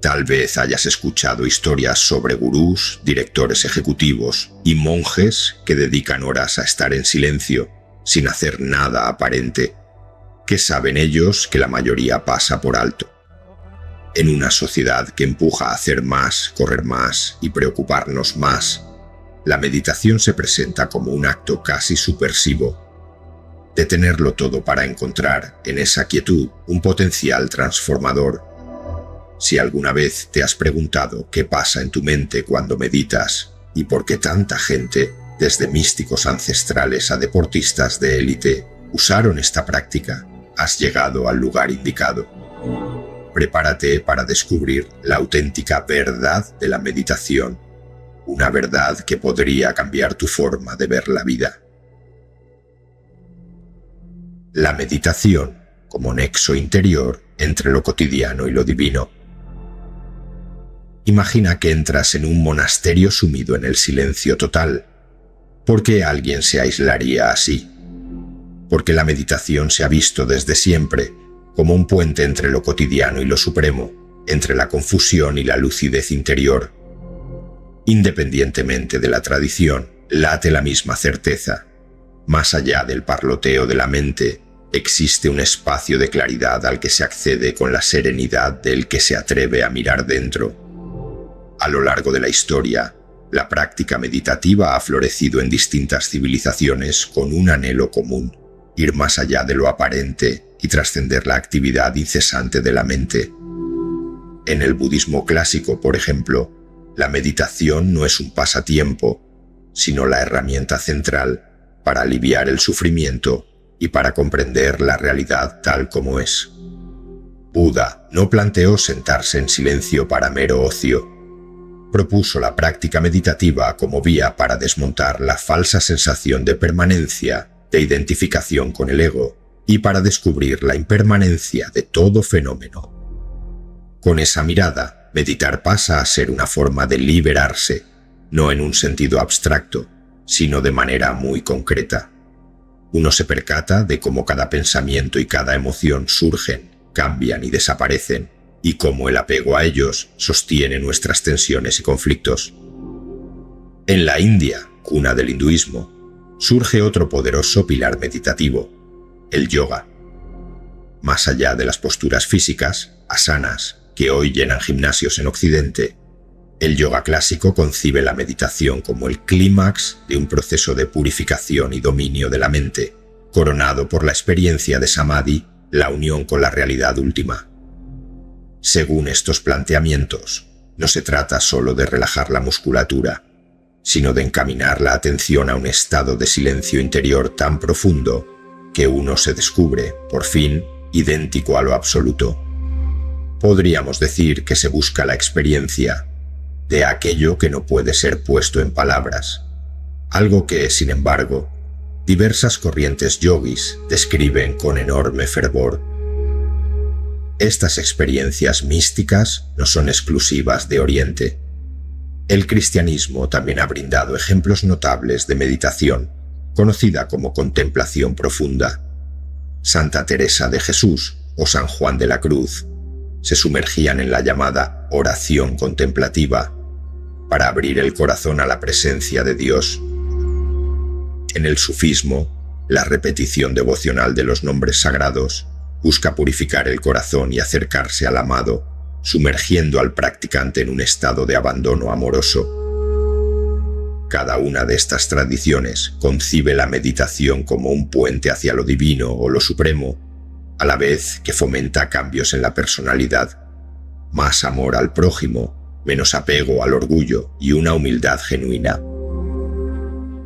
Tal vez hayas escuchado historias sobre gurús, directores ejecutivos y monjes que dedican horas a estar en silencio, sin hacer nada aparente, que saben ellos que la mayoría pasa por alto. En una sociedad que empuja a hacer más, correr más y preocuparnos más, la meditación se presenta como un acto casi supersivo, de tenerlo todo para encontrar en esa quietud un potencial transformador. Si alguna vez te has preguntado qué pasa en tu mente cuando meditas y por qué tanta gente, desde místicos ancestrales a deportistas de élite, usaron esta práctica, has llegado al lugar indicado. Prepárate para descubrir la auténtica verdad de la meditación, una verdad que podría cambiar tu forma de ver la vida. La meditación como nexo interior entre lo cotidiano y lo divino. Imagina que entras en un monasterio sumido en el silencio total. ¿Por qué alguien se aislaría así? Porque la meditación se ha visto desde siempre como un puente entre lo cotidiano y lo supremo, entre la confusión y la lucidez interior. Independientemente de la tradición, late la misma certeza. Más allá del parloteo de la mente, existe un espacio de claridad al que se accede con la serenidad del que se atreve a mirar dentro. A lo largo de la historia, la práctica meditativa ha florecido en distintas civilizaciones con un anhelo común, ir más allá de lo aparente y trascender la actividad incesante de la mente. En el budismo clásico, por ejemplo, la meditación no es un pasatiempo, sino la herramienta central para aliviar el sufrimiento y para comprender la realidad tal como es. Buda no planteó sentarse en silencio para mero ocio. Propuso la práctica meditativa como vía para desmontar la falsa sensación de permanencia, de identificación con el ego, y para descubrir la impermanencia de todo fenómeno. Con esa mirada, meditar pasa a ser una forma de liberarse, no en un sentido abstracto, sino de manera muy concreta. Uno se percata de cómo cada pensamiento y cada emoción surgen, cambian y desaparecen, y cómo el apego a ellos sostiene nuestras tensiones y conflictos. En la India, cuna del hinduismo, surge otro poderoso pilar meditativo, el yoga. Más allá de las posturas físicas, asanas, que hoy llenan gimnasios en Occidente, el yoga clásico concibe la meditación como el clímax de un proceso de purificación y dominio de la mente, coronado por la experiencia de samadhi, la unión con la realidad última. Según estos planteamientos, no se trata solo de relajar la musculatura, sino de encaminar la atención a un estado de silencio interior tan profundo que uno se descubre, por fin, idéntico a lo absoluto. Podríamos decir que se busca la experiencia de aquello que no puede ser puesto en palabras, algo que, sin embargo, diversas corrientes yogis describen con enorme fervor. Estas experiencias místicas no son exclusivas de Oriente. El cristianismo también ha brindado ejemplos notables de meditación, conocida como contemplación profunda. Santa Teresa de Jesús o San Juan de la Cruz se sumergían en la llamada oración contemplativa para abrir el corazón a la presencia de Dios. En el sufismo, la repetición devocional de los nombres sagrados busca purificar el corazón y acercarse al amado, sumergiendo al practicante en un estado de abandono amoroso. Cada una de estas tradiciones concibe la meditación como un puente hacia lo divino o lo supremo, a la vez que fomenta cambios en la personalidad, más amor al prójimo, menos apego al orgullo y una humildad genuina.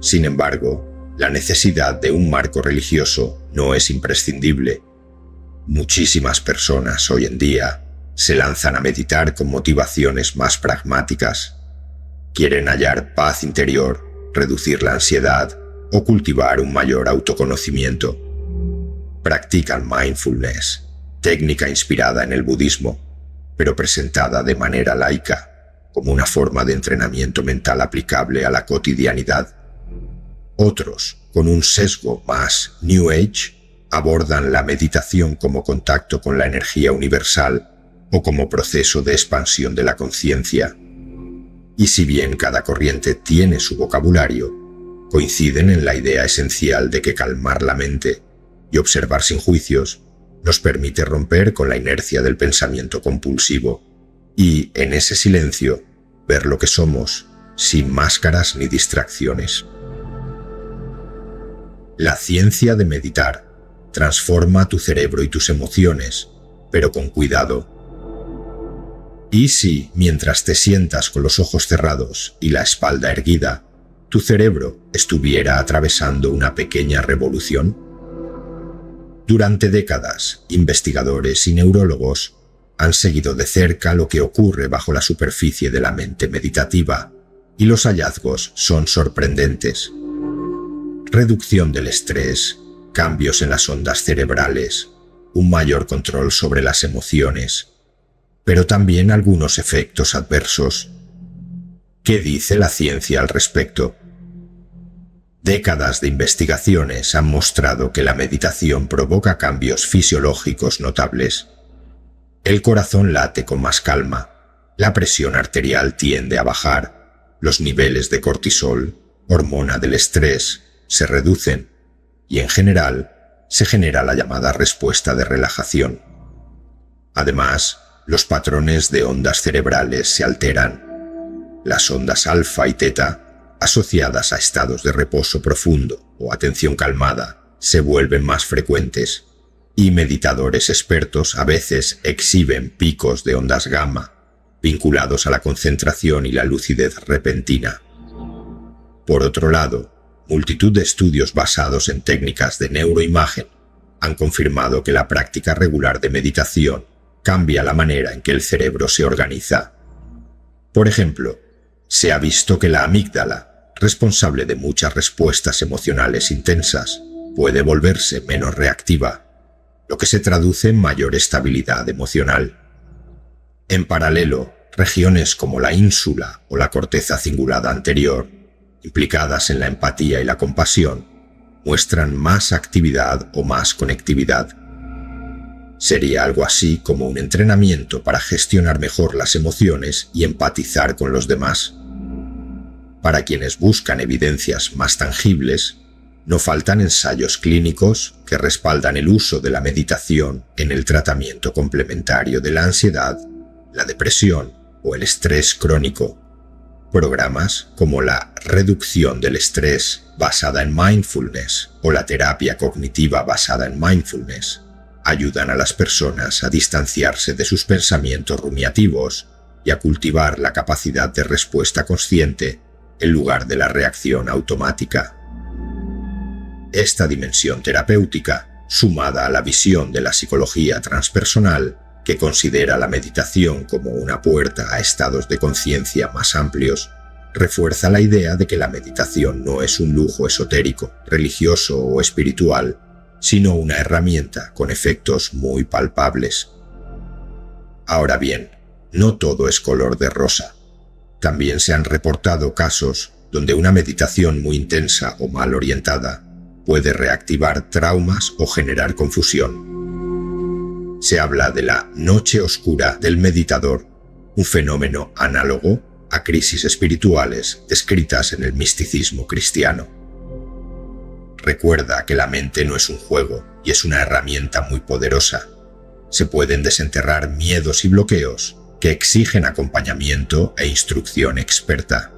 Sin embargo, la necesidad de un marco religioso no es imprescindible. Muchísimas personas hoy en día se lanzan a meditar con motivaciones más pragmáticas. Quieren hallar paz interior, reducir la ansiedad o cultivar un mayor autoconocimiento. Practican mindfulness, técnica inspirada en el budismo, pero presentada de manera laica, como una forma de entrenamiento mental aplicable a la cotidianidad. Otros, con un sesgo más New Age, abordan la meditación como contacto con la energía universal o como proceso de expansión de la conciencia. Y si bien cada corriente tiene su vocabulario, coinciden en la idea esencial de que calmar la mente y observar sin juicios nos permite romper con la inercia del pensamiento compulsivo y, en ese silencio, ver lo que somos sin máscaras ni distracciones. La ciencia de meditar transforma tu cerebro y tus emociones, pero con cuidado. Y si, mientras te sientas con los ojos cerrados y la espalda erguida, tu cerebro estuviera atravesando una pequeña revolución? Durante décadas, investigadores y neurólogos han seguido de cerca lo que ocurre bajo la superficie de la mente meditativa, y los hallazgos son sorprendentes. Reducción del estrés, cambios en las ondas cerebrales, un mayor control sobre las emociones, pero también algunos efectos adversos. ¿Qué dice la ciencia al respecto? Décadas de investigaciones han mostrado que la meditación provoca cambios fisiológicos notables. El corazón late con más calma, la presión arterial tiende a bajar, los niveles de cortisol, hormona del estrés, se reducen, y en general se genera la llamada respuesta de relajación. Además, los patrones de ondas cerebrales se alteran. Las ondas alfa y teta, asociadas a estados de reposo profundo o atención calmada, se vuelven más frecuentes, y meditadores expertos a veces exhiben picos de ondas gamma, vinculados a la concentración y la lucidez repentina. Por otro lado, multitud de estudios basados en técnicas de neuroimagen han confirmado que la práctica regular de meditación cambia la manera en que el cerebro se organiza. Por ejemplo, se ha visto que la amígdala, responsable de muchas respuestas emocionales intensas, puede volverse menos reactiva, lo que se traduce en mayor estabilidad emocional. En paralelo, regiones como la ínsula o la corteza cingulada anterior, implicadas en la empatía y la compasión, muestran más actividad o más conectividad. Sería algo así como un entrenamiento para gestionar mejor las emociones y empatizar con los demás. Para quienes buscan evidencias más tangibles, no faltan ensayos clínicos que respaldan el uso de la meditación en el tratamiento complementario de la ansiedad, la depresión o el estrés crónico. Programas como la reducción del estrés basada en mindfulness o la terapia cognitiva basada en mindfulness ayudan a las personas a distanciarse de sus pensamientos rumiativos y a cultivar la capacidad de respuesta consciente en lugar de la reacción automática. Esta dimensión terapéutica, sumada a la visión de la psicología transpersonal, que considera la meditación como una puerta a estados de conciencia más amplios, refuerza la idea de que la meditación no es un lujo esotérico, religioso o espiritual, sino una herramienta con efectos muy palpables. Ahora bien, no todo es color de rosa. También se han reportado casos donde una meditación muy intensa o mal orientada puede reactivar traumas o generar confusión. Se habla de la noche oscura del meditador, un fenómeno análogo a crisis espirituales descritas en el misticismo cristiano. Recuerda que la mente no es un juego y es una herramienta muy poderosa. Se pueden desenterrar miedos y bloqueos que exigen acompañamiento e instrucción experta.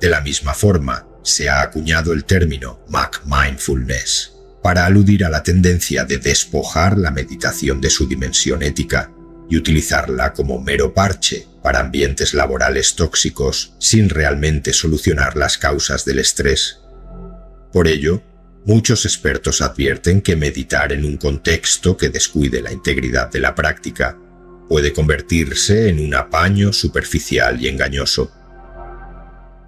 De la misma forma, se ha acuñado el término Mac Mindfulness, para aludir a la tendencia de despojar la meditación de su dimensión ética y utilizarla como mero parche para ambientes laborales tóxicos sin realmente solucionar las causas del estrés. Por ello, muchos expertos advierten que meditar en un contexto que descuide la integridad de la práctica puede convertirse en un apaño superficial y engañoso.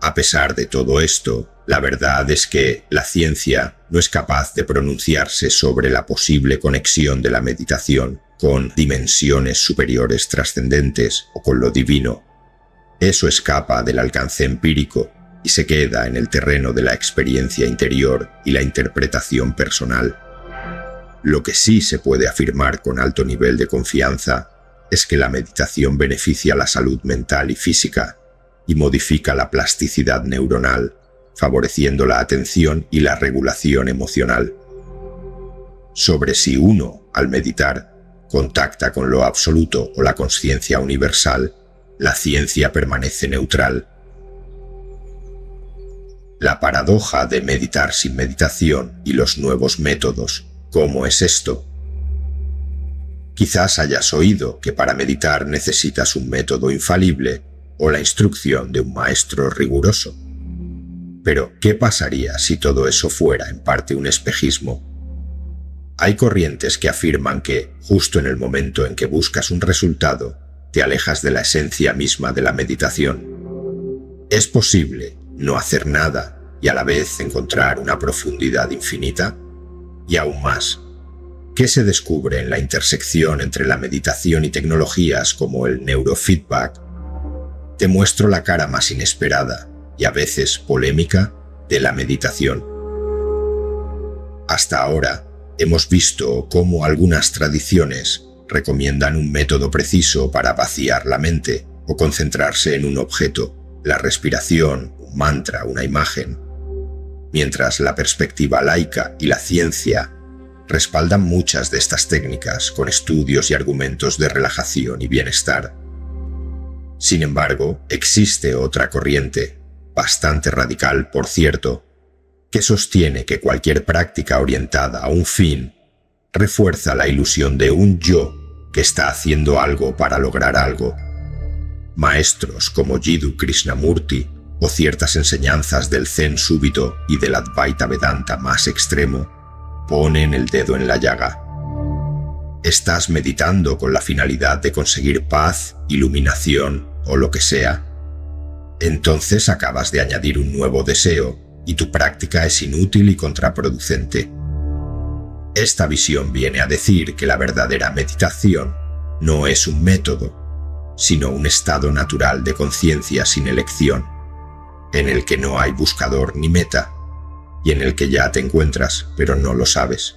A pesar de todo esto, la verdad es que la ciencia no es capaz de pronunciarse sobre la posible conexión de la meditación con dimensiones superiores trascendentes o con lo divino. Eso escapa del alcance empírico y se queda en el terreno de la experiencia interior y la interpretación personal. Lo que sí se puede afirmar con alto nivel de confianza es que la meditación beneficia la salud mental y física y modifica la plasticidad neuronal, favoreciendo la atención y la regulación emocional. Sobre si uno, al meditar, contacta con lo absoluto o la conciencia universal, la ciencia permanece neutral. La paradoja de meditar sin meditación y los nuevos métodos. ¿Cómo es esto? Quizás hayas oído que para meditar necesitas un método infalible o la instrucción de un maestro riguroso. Pero, ¿qué pasaría si todo eso fuera en parte un espejismo? Hay corrientes que afirman que, justo en el momento en que buscas un resultado, te alejas de la esencia misma de la meditación. ¿Es posible no hacer nada y a la vez encontrar una profundidad infinita? Y aún más, ¿qué se descubre en la intersección entre la meditación y tecnologías como el neurofeedback? Te muestro la cara más inesperada y a veces polémica de la meditación. Hasta ahora hemos visto cómo algunas tradiciones recomiendan un método preciso para vaciar la mente o concentrarse en un objeto, la respiración, un mantra, una imagen, mientras la perspectiva laica y la ciencia respaldan muchas de estas técnicas con estudios y argumentos de relajación y bienestar. Sin embargo, existe otra corriente, bastante radical por cierto, que sostiene que cualquier práctica orientada a un fin refuerza la ilusión de un yo que está haciendo algo para lograr algo. Maestros como Jiddu Krishnamurti o ciertas enseñanzas del Zen súbito y del Advaita Vedanta más extremo ponen el dedo en la llaga. Estás meditando con la finalidad de conseguir paz, iluminación o lo que sea. Entonces acabas de añadir un nuevo deseo y tu práctica es inútil y contraproducente. Esta visión viene a decir que la verdadera meditación no es un método, sino un estado natural de conciencia sin elección, en el que no hay buscador ni meta, y en el que ya te encuentras, pero no lo sabes.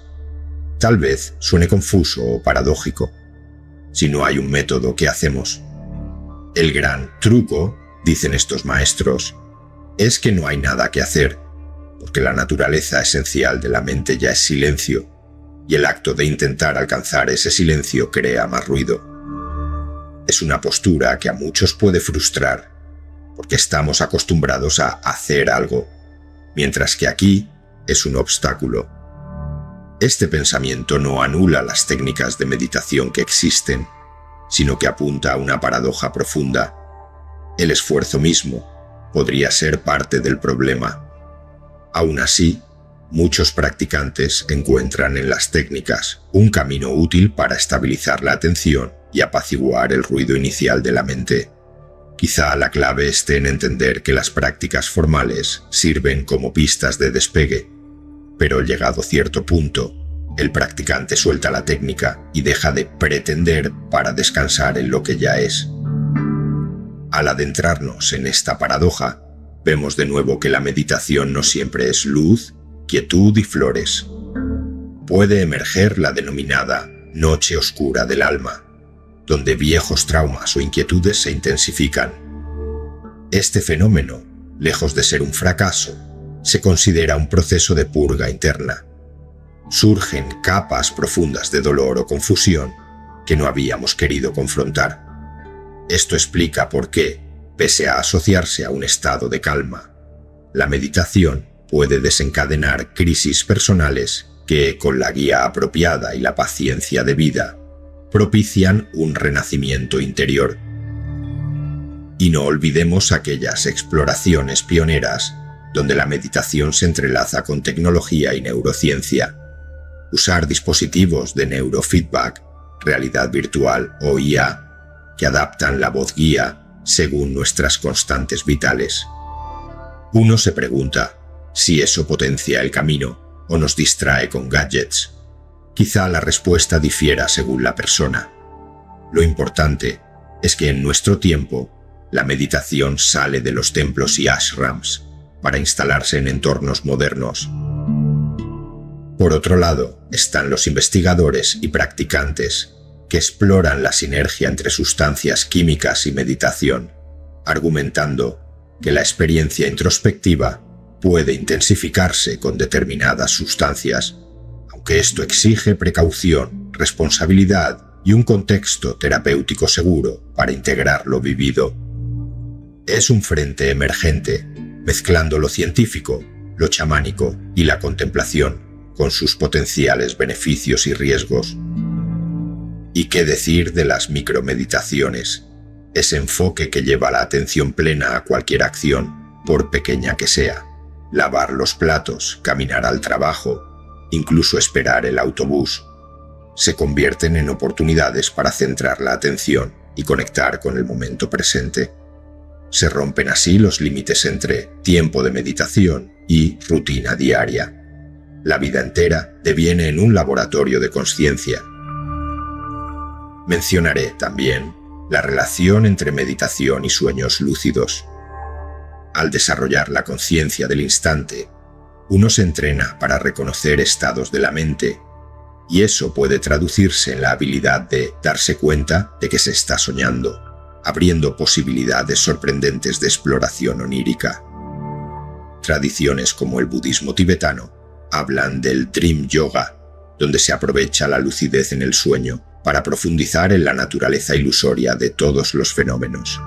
Tal vez suene confuso o paradójico. Si no hay un método, ¿qué hacemos? El gran truco, dicen estos maestros, es que no hay nada que hacer, porque la naturaleza esencial de la mente ya es silencio, y el acto de intentar alcanzar ese silencio crea más ruido. Es una postura que a muchos puede frustrar, porque estamos acostumbrados a hacer algo, mientras que aquí es un obstáculo. Este pensamiento no anula las técnicas de meditación que existen, sino que apunta a una paradoja profunda. El esfuerzo mismo podría ser parte del problema. Aún así, muchos practicantes encuentran en las técnicas un camino útil para estabilizar la atención y apaciguar el ruido inicial de la mente. Quizá la clave esté en entender que las prácticas formales sirven como pistas de despegue, pero llegado cierto punto, el practicante suelta la técnica y deja de pretender para descansar en lo que ya es. Al adentrarnos en esta paradoja, vemos de nuevo que la meditación no siempre es luz, quietud y flores. Puede emerger la denominada noche oscura del alma, donde viejos traumas o inquietudes se intensifican. Este fenómeno, lejos de ser un fracaso, se considera un proceso de purga interna. Surgen capas profundas de dolor o confusión que no habíamos querido confrontar. Esto explica por qué, pese a asociarse a un estado de calma, la meditación puede desencadenar crisis personales que, con la guía apropiada y la paciencia debida, propician un renacimiento interior. Y no olvidemos aquellas exploraciones pioneras donde la meditación se entrelaza con tecnología y neurociencia. Usar dispositivos de neurofeedback, realidad virtual o IA, que adaptan la voz guía según nuestras constantes vitales. Uno se pregunta si eso potencia el camino o nos distrae con gadgets. Quizá la respuesta difiera según la persona. Lo importante es que en nuestro tiempo la meditación sale de los templos y ashrams para instalarse en entornos modernos. Por otro lado, están los investigadores y practicantes, que exploran la sinergia entre sustancias químicas y meditación, argumentando que la experiencia introspectiva puede intensificarse con determinadas sustancias, aunque esto exige precaución, responsabilidad y un contexto terapéutico seguro para integrar lo vivido. Es un frente emergente, mezclando lo científico, lo chamánico y la contemplación, con sus potenciales beneficios y riesgos. ¿Y qué decir de las micromeditaciones? Ese enfoque que lleva la atención plena a cualquier acción, por pequeña que sea. Lavar los platos, caminar al trabajo, incluso esperar el autobús, se convierten en oportunidades para centrar la atención y conectar con el momento presente. Se rompen así los límites entre tiempo de meditación y rutina diaria. La vida entera deviene en un laboratorio de conciencia. Mencionaré también la relación entre meditación y sueños lúcidos. Al desarrollar la conciencia del instante, uno se entrena para reconocer estados de la mente, y eso puede traducirse en la habilidad de darse cuenta de que se está soñando, abriendo posibilidades sorprendentes de exploración onírica. Tradiciones como el budismo tibetano hablan del Dream Yoga, donde se aprovecha la lucidez en el sueño para profundizar en la naturaleza ilusoria de todos los fenómenos.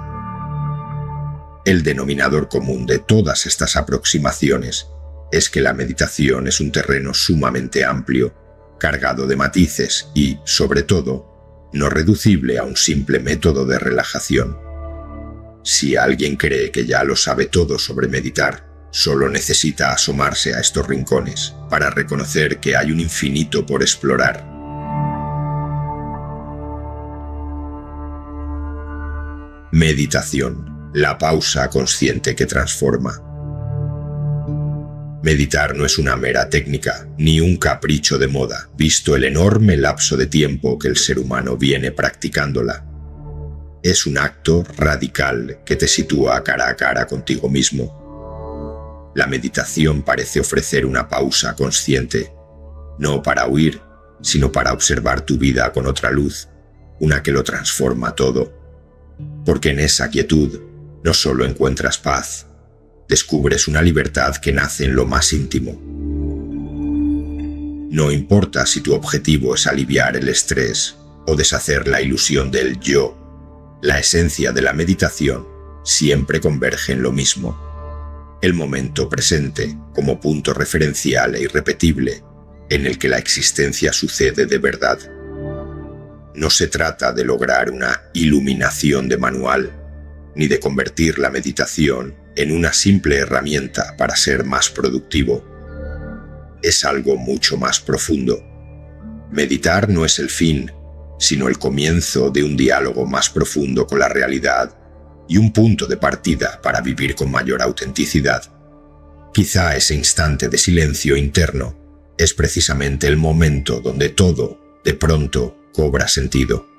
El denominador común de todas estas aproximaciones es que la meditación es un terreno sumamente amplio, cargado de matices y, sobre todo, no reducible a un simple método de relajación. Si alguien cree que ya lo sabe todo sobre meditar, solo necesita asomarse a estos rincones para reconocer que hay un infinito por explorar. Meditación, la pausa consciente que transforma. Meditar no es una mera técnica, ni un capricho de moda, visto el enorme lapso de tiempo que el ser humano viene practicándola. Es un acto radical que te sitúa cara a cara contigo mismo. La meditación parece ofrecer una pausa consciente, no para huir, sino para observar tu vida con otra luz, una que lo transforma todo. Porque en esa quietud no solo encuentras paz, descubres una libertad que nace en lo más íntimo. No importa si tu objetivo es aliviar el estrés o deshacer la ilusión del yo, la esencia de la meditación siempre converge en lo mismo: el momento presente como punto referencial e irrepetible en el que la existencia sucede de verdad. No se trata de lograr una iluminación de manual, ni de convertir la meditación en una simple herramienta para ser más productivo. Es algo mucho más profundo. Meditar no es el fin, sino el comienzo de un diálogo más profundo con la realidad y un punto de partida para vivir con mayor autenticidad. Quizá ese instante de silencio interno es precisamente el momento donde todo, de pronto, cobra sentido.